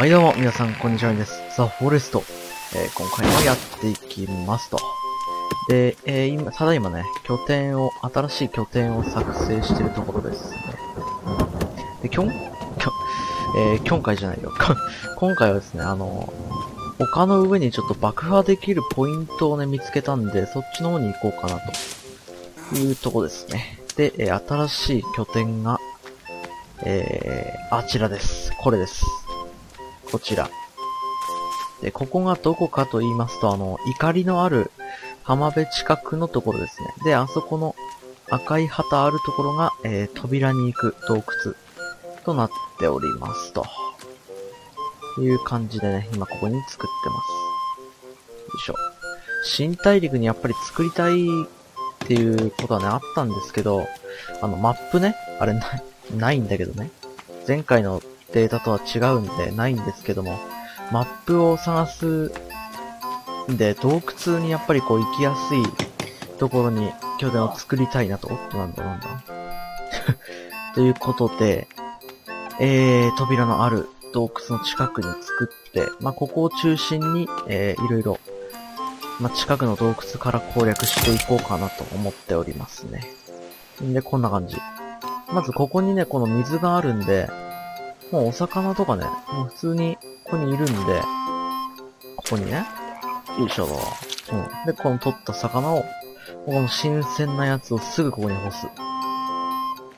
はいどうも皆さんこんにちは、です。ザ・フォレスト。今回もやっていきますと。で、ただいまね、新しい拠点を作成しているところです。で、今回じゃないよ。今回はですね、丘の上にちょっと爆破できるポイントをね、見つけたんで、そっちの方に行こうかなというとこですね。で、新しい拠点が、あちらです。これです。こちら。で、ここがどこかと言いますと、怒りのある浜辺近くのところですね。で、あそこの赤い旗あるところが、扉に行く洞窟となっておりますと。いう感じでね、今ここに作ってます。よいしょ。新大陸にやっぱり作りたいっていうことはね、あったんですけど、マップね、あれないんだけどね。前回のデータとは違うんで、ないんですけども、マップを探すんで、洞窟にやっぱりこう行きやすいところに拠点を作りたいなと。おっと、なんだ。ということで、扉のある洞窟の近くに作って、まあ、ここを中心に、いろいろ、まあ、近くの洞窟から攻略していこうかなと思っておりますね。で、こんな感じ。まずここにね、この水があるんで、もうお魚とかね、もう普通にここにいるんで、ここにね、よいしょと。うん。で、この取った魚を、この新鮮なやつをすぐここに干す。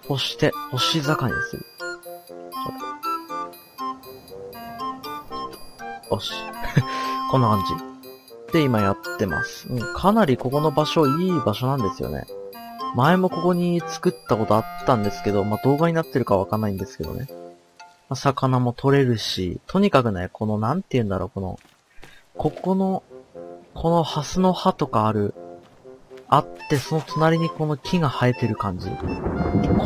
干して、干し魚にする。よし。こんな感じ。で、今やってます。うん。かなりここの場所、いい場所なんですよね。前もここに作ったことあったんですけど、まあ、動画になってるかわかんないんですけどね。魚も取れるし、とにかくね、このなんて言うんだろう、このハスの葉とかあって、その隣にこの木が生えてる感じ。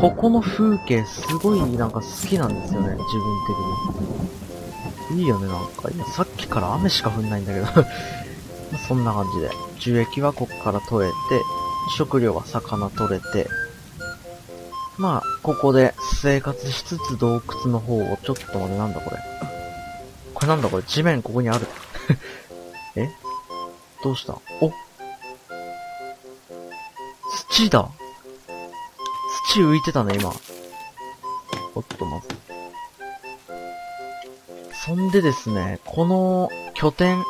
ここの風景すごいなんか好きなんですよね、自分的に。いいよね、なんか。いや、さっきから雨しか降んないんだけど。そんな感じで。樹液はここから取れて、食料は魚取れて、まあ、ここで生活しつつ洞窟の方を、ちょっと待って、なんだこれ。これなんだこれ、地面ここにある。え？どうした？お！土だ！土浮いてたね、今。おっと、まず。そんでですね、この拠点、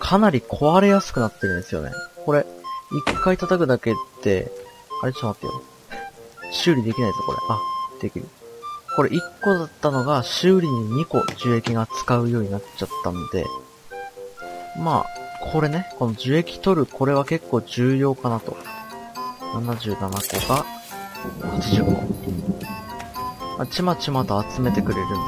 かなり壊れやすくなってるんですよね。これ、一回叩くだけって、あれ、ちょっと待ってよ。修理できないぞ、これ。あ、できる。これ1個だったのが、修理に2個樹液が使うようになっちゃったんで、まあ、これね、この樹液取る、これは結構重要かなと。77個が、80個。まあ、ちまちまと集めてくれるんでね。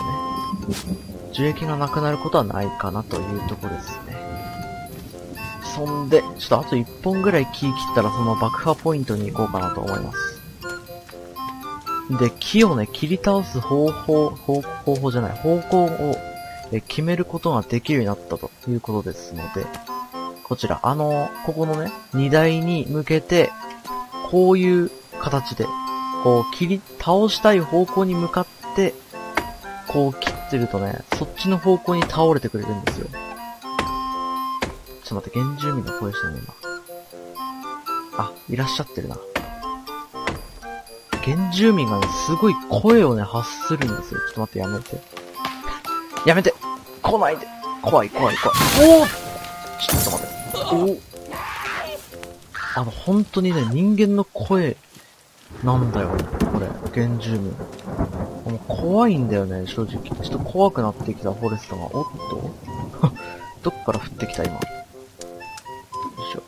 樹液がなくなることはないかなというところですね。そんで、ちょっとあと1本ぐらい木切ったら、その爆破ポイントに行こうかなと思います。で、木をね、切り倒す方向を決めることができるようになったということですので、こちら、ここのね、荷台に向けて、こういう形で、こう、倒したい方向に向かって、こう切ってるとね、そっちの方向に倒れてくれるんですよ。ちょっと待って、原住民の声したね、今。あ、いらっしゃってるな。原住民がね、すごい声をね、発するんですよ。ちょっと待って、やめて。やめて！来ないで！怖い。おぉ！ちょっと待って。おぉ！本当にね、人間の声、なんだよ、これ。原住民。もう怖いんだよね、正直。ちょっと怖くなってきた、フォレストが。おっとどっから降ってきた、今。よいしょ。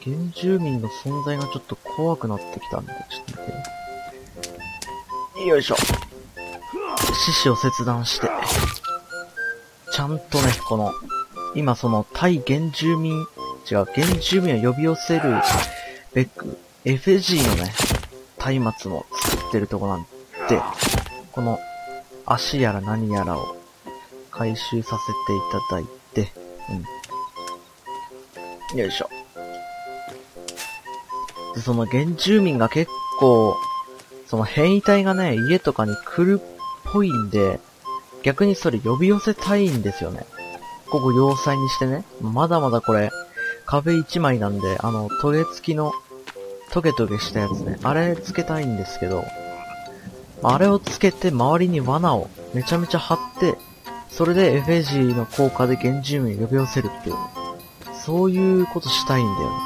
原住民の存在がちょっと怖くなってきたんで、ちょっと待って。よいしょ。獅子を切断して。ちゃんとね、この、今その、対原住民を呼び寄せるべく、FG のね、松明も作ってるとこなんで、この、足やら何やらを回収させていただいて、うん。よいしょ。その原住民が結構、その変異体がね、家とかに来るっぽいんで、逆にそれ呼び寄せたいんですよね。ここ要塞にしてね。まだまだこれ、壁一枚なんで、トゲ付きの、トゲトゲしたやつね。あれつけたいんですけど、あれをつけて周りに罠をめちゃめちゃ張って、それでエフェジーの効果で原住民を呼び寄せるっていう、そういうことしたいんだよね。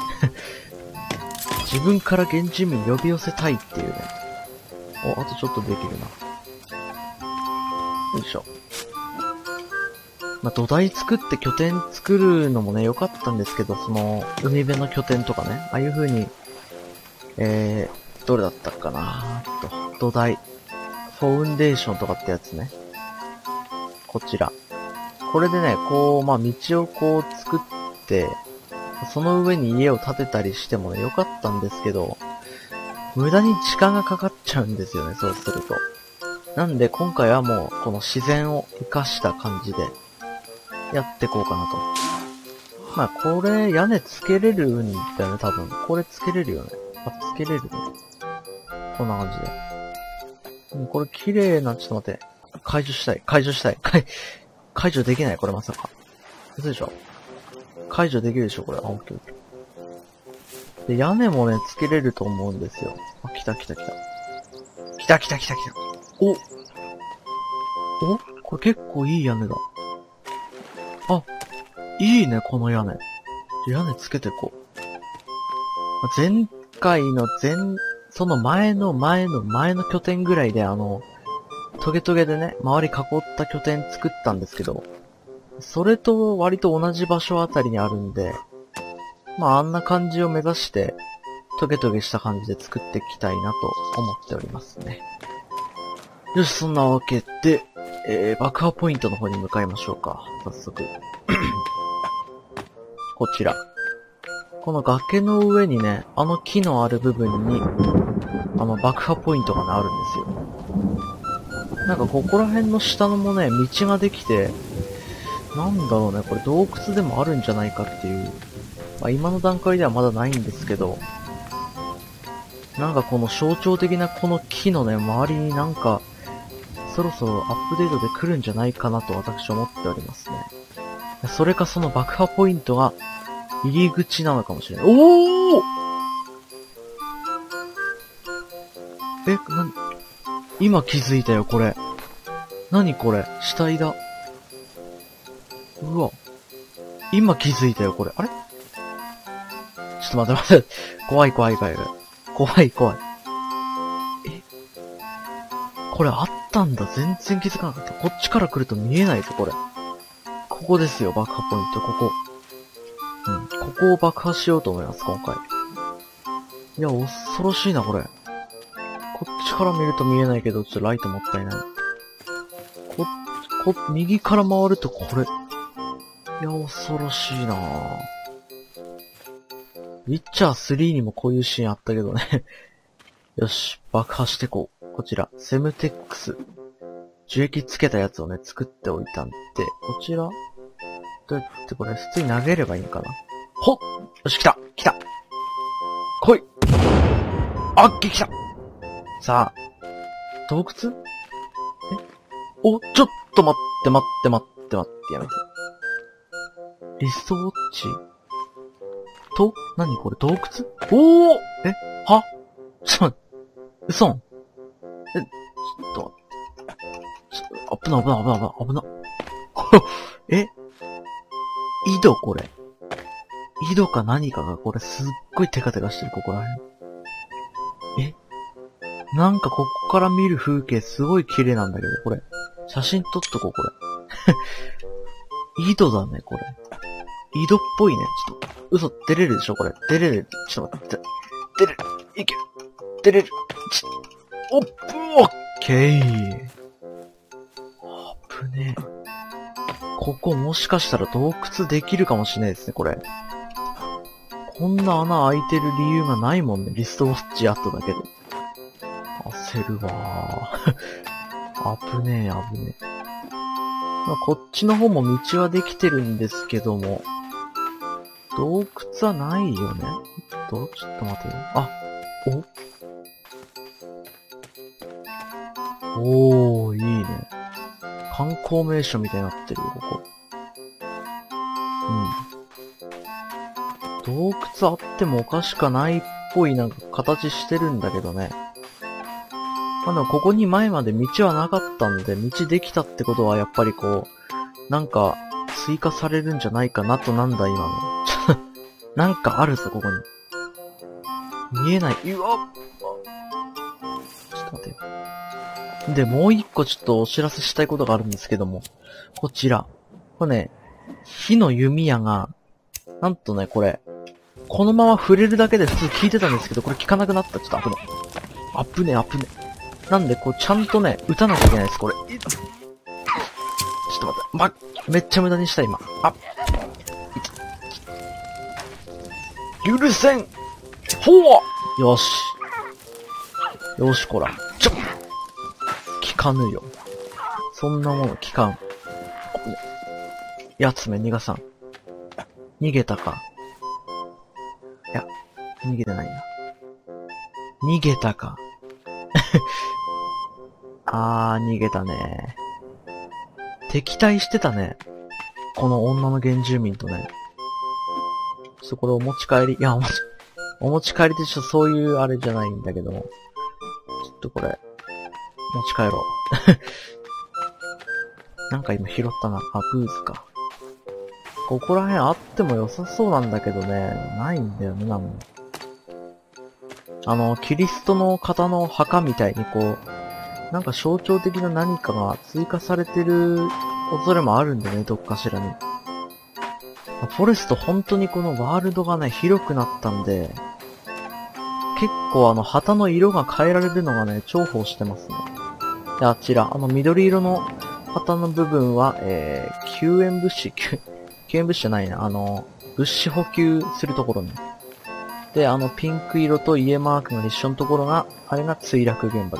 自分から原住民呼び寄せたいっていうね。お、あとちょっとできるな。よいしょ。まあ、土台作って拠点作るのもね、良かったんですけど、海辺の拠点とかね、ああいう風に、どれだったかなと、土台、ファウンデーションとかってやつね。こちら。これでね、こう、まあ、道をこう作って、その上に家を建てたりしてもね、良かったんですけど、無駄に時間がかかっちゃうんですよね、そうすると。なんで今回はもう、この自然を活かした感じで、やってこうかなと。まあ、これ、屋根つけれるんだよね、多分。これつけれるよね。あ、つけれるね。こんな感じで。これ綺麗な、ちょっと待って。解除したい。解除したい。解除できないこれまさか。嘘でしょ。解除できるでしょこれ。あ、オッケーオッケー。で、屋根もね、つけれると思うんですよ。あ、来た来た来た。来た来た来た来た。おこれ結構いい屋根だ。あ、いいね、この屋根。屋根つけてこう。前回のその前の拠点ぐらいでトゲトゲでね、周り囲った拠点作ったんですけど、それと割と同じ場所あたりにあるんで、まあ、あんな感じを目指して、トゲトゲした感じで作っていきたいなと思っておりますね。よし、そんなわけで、爆破ポイントの方に向かいましょうか。早速。こちら。この崖の上にね、木のある部分に、爆破ポイントがね、あるんですよ。なんかここら辺の下のもね、道ができて、なんだろうね、これ洞窟でもあるんじゃないかっていう。まあ、今の段階ではまだないんですけど、なんかこの象徴的なこの木のね、周りになんか、そろそろアップデートで来るんじゃないかなと私思っておりますね。それかその爆破ポイントが入り口なのかもしれない。おー！今気づいたよ、これ。何これ？死体だ。うわ。今気づいたよ、これ。あれ？ちょっと待って待って。怖い怖い怖い。怖い怖い。これあったんだ。全然気づかなかった。こっちから来ると見えないぞ、これ。ここですよ、爆破ポイント、ここ。うん、ここを爆破しようと思います、今回。いや、恐ろしいな、これ。こっちから見ると見えないけど、ちょっとライトもったいない。右から回るとこれ。いや、恐ろしいなぁ。ウィッチャー3にもこういうシーンあったけどね。よし、爆破してこう。こちら、セムテックス。樹液つけたやつをね、作っておいたんで、こちら、どうやってこれ、普通に投げればいいのかな？ほっ！よし、来た！来た！来い！あっけ、来た！さあ、洞窟？お、ちょっと待って待って待って待って、やめて。リストウォッチと、何これ、洞窟？おー！え？は？ちょっと待って、嘘ん？え、ちょっと待って。危な。え？井戸これ。井戸か何かがこれすっごいテカテカしてる、ここら辺。え？なんかここから見る風景すごい綺麗なんだけど、これ。写真撮っとこう、これ。井戸だね、これ。井戸っぽいね。ちょっと、嘘、出れるでしょ、これ。出れる。ちょっと待って。出れる。いける。出れる。おっ、オッケー。あぶねえ。ここもしかしたら洞窟できるかもしれないですね、これ。こんな穴開いてる理由がないもんね、リストウォッチあっただけで。焦るわー。危ねえ、危ねえ。まあ、こっちの方も道はできてるんですけども、洞窟はないよね。ちょっと待てよ。あ、おおー、いいね。観光名所みたいになってるよ、ここ。うん。洞窟あってもおかしくないっぽいなんか形してるんだけどね。まあでもここに前まで道はなかったんで、道できたってことはやっぱりこう、なんか追加されるんじゃないかなと、なんだ今の。なんかあるぞ、ここに。見えない。うわっ！ちょっと待ってよ。で、もう一個ちょっとお知らせしたいことがあるんですけども。こちら。これね、火の弓矢が、なんとね、これ、このまま触れるだけで普通効いてたんですけど、これ効かなくなった。ちょっと危ない。危ね。なんで、こう、ちゃんとね、撃たなきゃいけないです、これ。ちょっと待って。めっちゃ無駄にした、今。許せん！ほう！よし。よし、こら。効かぬよ。そんなもの効かん。やつめ逃がさん。逃げたか。いや、逃げてないな。逃げたか。逃げたね。敵対してたね。この女の原住民とね。ちょっとこれお持ち帰り、お持ち帰りってちょっとそういうあれじゃないんだけども。ちょっとこれ、持ち帰ろう。なんか今拾ったな。あ、ブーズか。ここら辺あっても良さそうなんだけどね、ないんだよね、なんも。キリストの方の墓みたいにこう、なんか象徴的な何かが追加されてる恐れもあるんだね、どっかしらに。フォレスト本当にこのワールドがね、広くなったんで、結構旗の色が変えられるのがね、重宝してますね。で、あちら、緑色の旗の部分は、救援物資、救援物資じゃないな、物資補給するところね。で、ピンク色と家マークが一緒のところが、あれが墜落現場で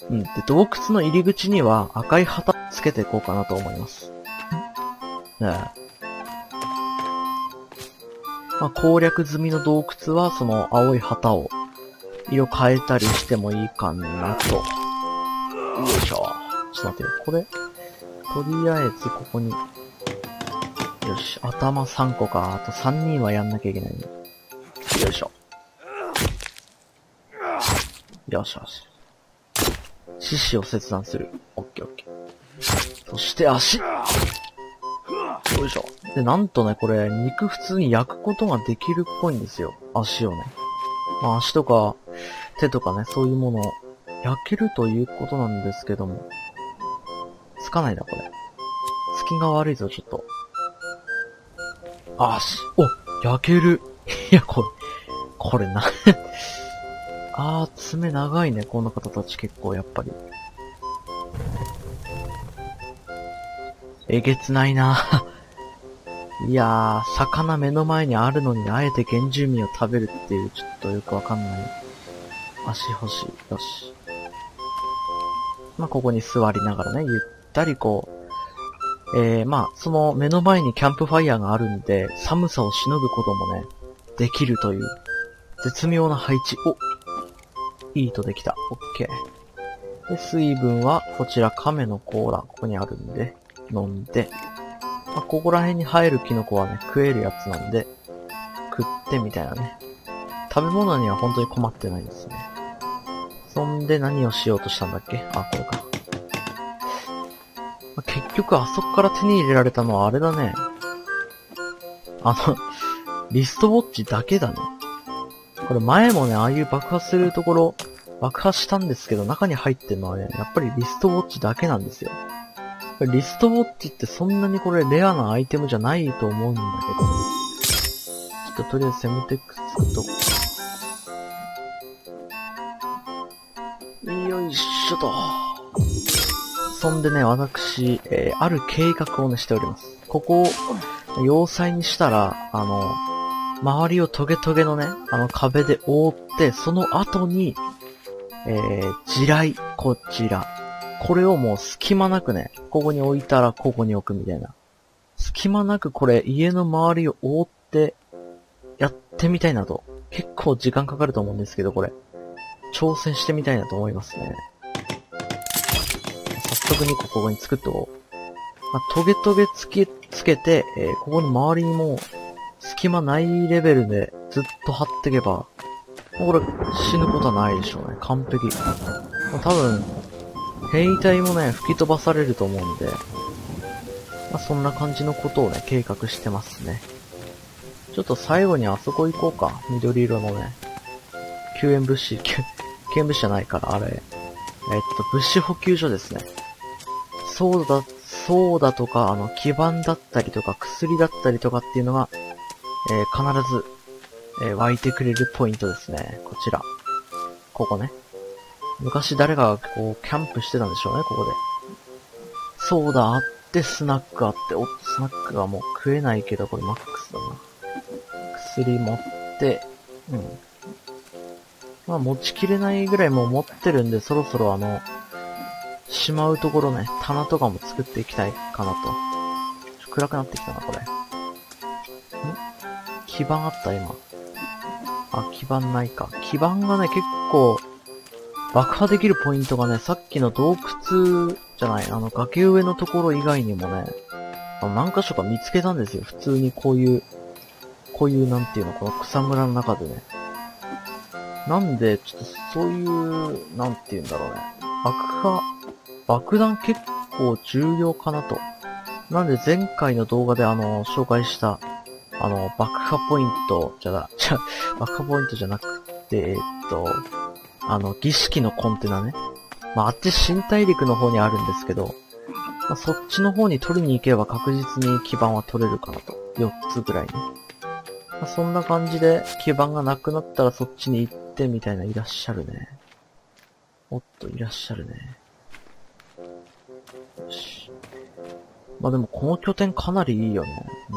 すね。うん。で、洞窟の入り口には赤い旗つけていこうかなと思います。ねえ。まあ、攻略済みの洞窟はその青い旗を色変えたりしてもいいかなと。よいしょ。ちょっと待ってよ。これ、とりあえずここに。よし。頭3個か。あと3人はやんなきゃいけないね。よいしょ。よしよし。獅子を切断する。オッケーオッケー。そして足。よいしょ。で、なんとね、これ、肉普通に焼くことができるっぽいんですよ。足をね。まあ、足とか、手とかね、そういうものを焼けるということなんですけども。つかないな、これ。隙が悪いぞ、ちょっと。足、お、焼ける。いや、これな。爪長いね、この方たち結構、やっぱり。えげつないな。いやー、魚目の前にあるのにあえて原住民を食べるっていう、ちょっとよくわかんない。足欲しい。よし。まあ、ここに座りながらね、ゆったりこう。まあ、その目の前にキャンプファイヤーがあるんで、寒さをしのぐこともね、できるという、絶妙な配置。いいとできた。オッケー。で、水分は、こちら亀の甲羅、ここにあるんで、飲んで。まあ、ここら辺に生えるキノコはね、食えるやつなんで、食ってみたいなね。食べ物には本当に困ってないですね。そんで何をしようとしたんだっけ？これか。まあ、結局、あそこから手に入れられたのはあれだね。リストウォッチだけだね。これ前もね、ああいう爆破するところ、爆破したんですけど、中に入ってるのはね、やっぱりリストウォッチだけなんですよ。リストウォッチってそんなにこれレアなアイテムじゃないと思うんだけど。ちょっととりあえずセムテック作っとこう。よいしょと。そんでね、私、ある計画をね、しております。ここを、要塞にしたら、周りをトゲトゲのね、壁で覆って、その後に、地雷、こちら。これをもう隙間なくね、ここに置いたらここに置くみたいな。隙間なくこれ家の周りを覆ってやってみたいなと。結構時間かかると思うんですけど、これ。挑戦してみたいなと思いますね。早直にここにつくと、まあ、トゲトゲつけて、ここの周りにも隙間ないレベルでずっと張っていけば、これ死ぬことはないでしょうね。完璧。まあ、多分、兵隊もね、吹き飛ばされると思うんで、まあ、そんな感じのことをね、計画してますね。ちょっと最後にあそこ行こうか。緑色のね、救援物資じゃないから、あれ。物資補給所ですね。そうだとか、基盤だったりとか、薬だったりとかっていうのが、必ず、湧いてくれるポイントですね。こちら。ここね。昔誰がこう、キャンプしてたんでしょうね、ここで。そうだ、あって、スナックあって、おっと、スナックはもう食えないけど、これマックスだな。薬持って、うん。まあ、持ちきれないぐらいもう持ってるんで、そろそろしまうところね、棚とかも作っていきたいかなと。ちょ、暗くなってきたな、これ。ん？基盤あった、今。あ、基盤ないか。基盤がね、結構、爆破できるポイントがね、さっきの洞窟じゃない、崖上のところ以外にもね、何箇所か見つけたんですよ。普通にこういうなんていうの、この草むらの中でね。なんで、ちょっとそういう、なんて言うんだろうね。爆弾結構重要かなと。なんで前回の動画で紹介した、爆破ポイントじゃなくて、儀式のコンテナね。まあ、あっち新大陸の方にあるんですけど、まあ、そっちの方に取りに行けば確実に基盤は取れるかなと。4つぐらいね。まあ、そんな感じで、基盤がなくなったらそっちに行ってみたいな、いらっしゃるね。おっと、いらっしゃるね。よし。まあ、でもこの拠点かなりいいよね。うん。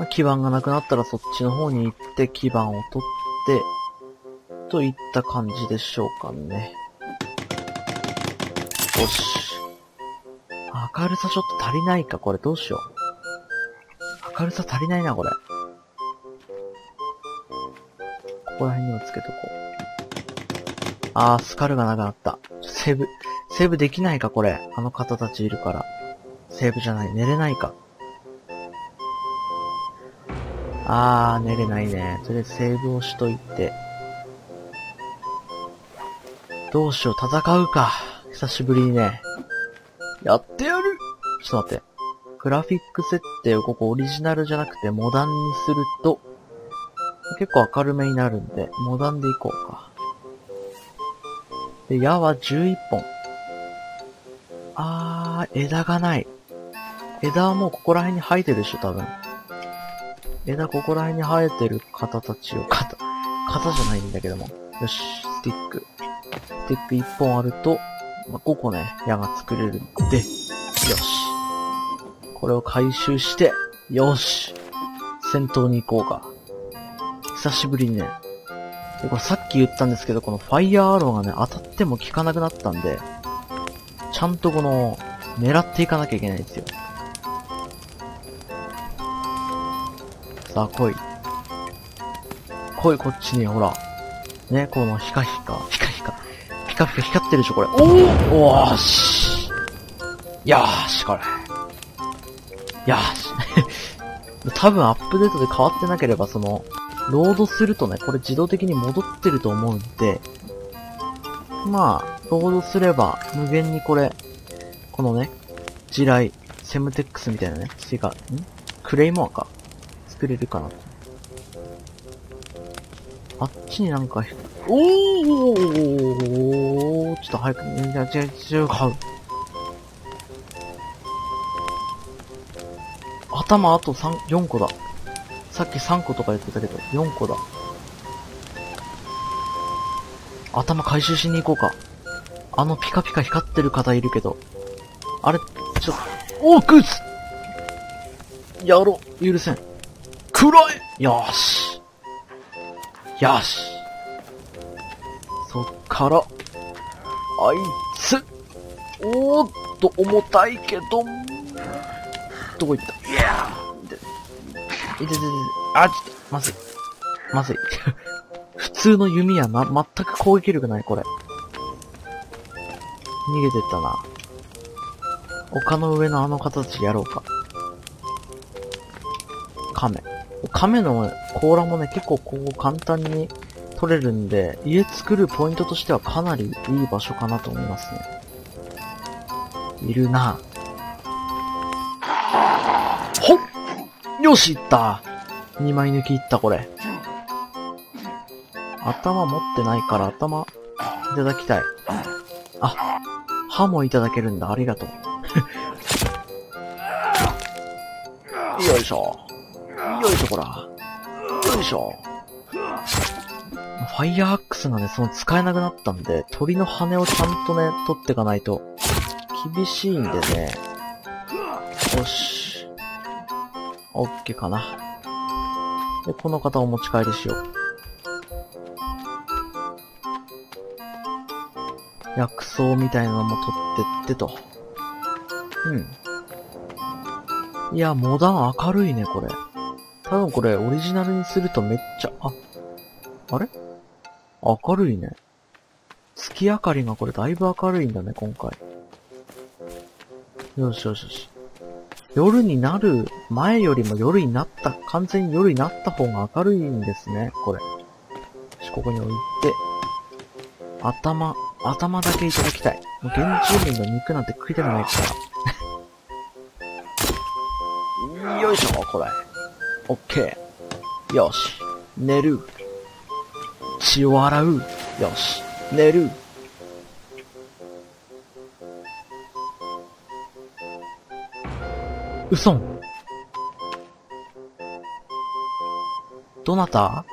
まあ、基盤がなくなったらそっちの方に行って、基盤を取って、といった感じでしょうかね。よし。明るさちょっと足りないか、これどうしよう。明るさ足りないな、これ。ここら辺にもつけとこう。あー、スカルがなくなった。セーブできないか、これ。あの方たちいるから。セーブじゃない。寝れないか。あー、寝れないね。とりあえずセーブをしといて。どうしよう、戦うか。久しぶりにね。やってやる！ちょっと待って。グラフィック設定をここオリジナルじゃなくてモダンにすると、結構明るめになるんで、モダンでいこうか。で、矢は11本。あー、枝がない。枝はもうここら辺に生えてるでしょ、多分。枝ここら辺に生えてる方たちを、型じゃないんだけども。よし、スティック。スティック1本あると、まあ、5個ね、矢が作れるんで、よし。これを回収して、よし！戦闘に行こうか。久しぶりにね。で、これさっき言ったんですけど、このファイヤーアローがね、当たっても効かなくなったんで、ちゃんと狙っていかなきゃいけないんですよ。さあ、来い。来い、こっちに、ほら。ね、このヒカ光ってるでしょ、これ。おー！おーし！よーし、これ。いやー多分アップデートで変わってなければ、ロードするとね、これ自動的に戻ってると思うんで、まあ、ロードすれば、無限にこのね、地雷、セムテックスみたいなね、クレイモアか。作れるかな。あっちになんか、ちょっと早く、買う。頭あと4個だ。さっき3個とか言ってたけど、4個だ。頭回収しに行こうか。ピカピカ光ってる方いるけど。あれ、ちょっと、グッズやろう、許せん。暗い！よーし。よーし。そっから、あいつ。おーっと、重たいけど、どこ行ったいやーいて。あ、ちょっと、まずい。普通の弓や全く攻撃力ない、これ。逃げてったな。丘の上のあの形やろうか。亀。亀の甲羅もね、結構ここ簡単に取れるんで、家作るポイントとしてはかなりいい場所かなと思いますね。いるな。ほっ！よし、いった。2枚抜きいった、これ。頭持ってないから頭いただきたい。あ、歯もいただけるんだ。ありがとう。よいしょ。よいしょ、こら。よいしょ。ファイヤーアックスがね、その使えなくなったんで、鳥の羽をちゃんとね、取っていかないと厳しいんでね。よし。オッケーかな。で、この方お持ち帰りしよう。薬草みたいなのも取ってってと。うん。いや、モダン明るいね、これ。多分これ、オリジナルにするとめっちゃ、あれ？明るいね。月明かりがこれだいぶ明るいんだね、今回。よしよしよし。夜になる前よりも夜になった、完全に夜になった方が明るいんですね、これ。よし、ここに置いて。頭だけいただきたい。もう原住民の肉なんて食いたくないから。よいしょ、これ。オッケー。よし。寝る。血を洗う。よし。寝る。うそん。どなた？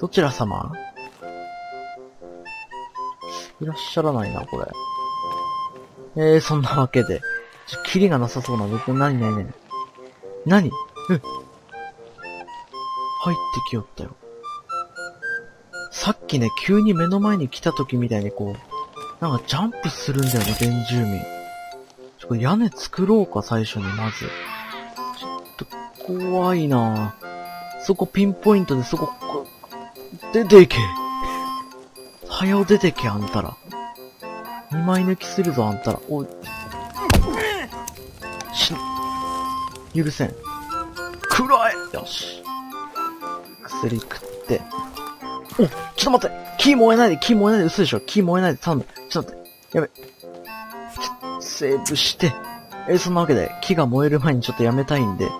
どちら様？いらっしゃらないな、これ。そんなわけで。キリがなさそうな、僕、何入ってきよったよ。さっきね、急に目の前に来た時みたいにこう、なんかジャンプするんだよね、原住民。ちょっと屋根作ろうか、最初に、まず。ちょっと、怖いなぁ。そこピンポイントで、そこ、出ていけ。早う出てけ、あんたら。二枚抜きするぞ、あんたら。おい。許せん。くらえ！よし。薬食って。お！ちょっと待って！木燃えないで、嘘でしょ！木燃えないで、頼む。ちょっと待って。やべ。セーブして。そんなわけで、木が燃える前にちょっとやめたいんで、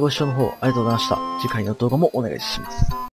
ご視聴の方、ありがとうございました。次回の動画もお願いします。